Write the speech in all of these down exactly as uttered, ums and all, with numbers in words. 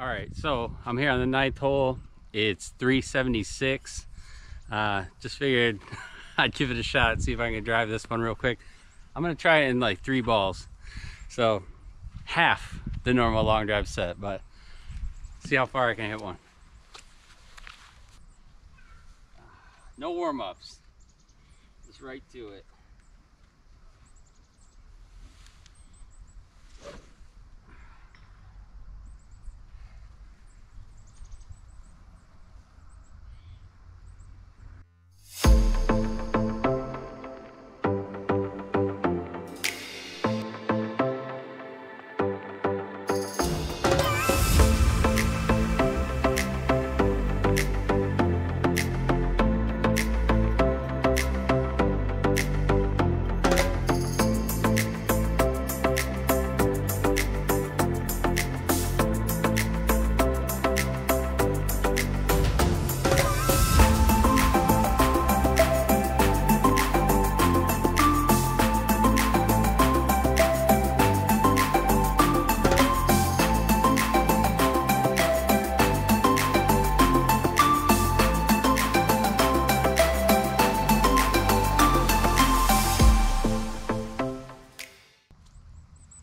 All right, so I'm here on the ninth hole. It's three seventy-six. Uh, just figured I'd give it a shot, see if I can drive this one real quick. I'm gonna try it in like three balls. So half the normal long drive set, but see how far I can hit one. No warm-ups, just right to it.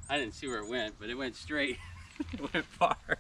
I didn't see where it went, but it went straight. It went far.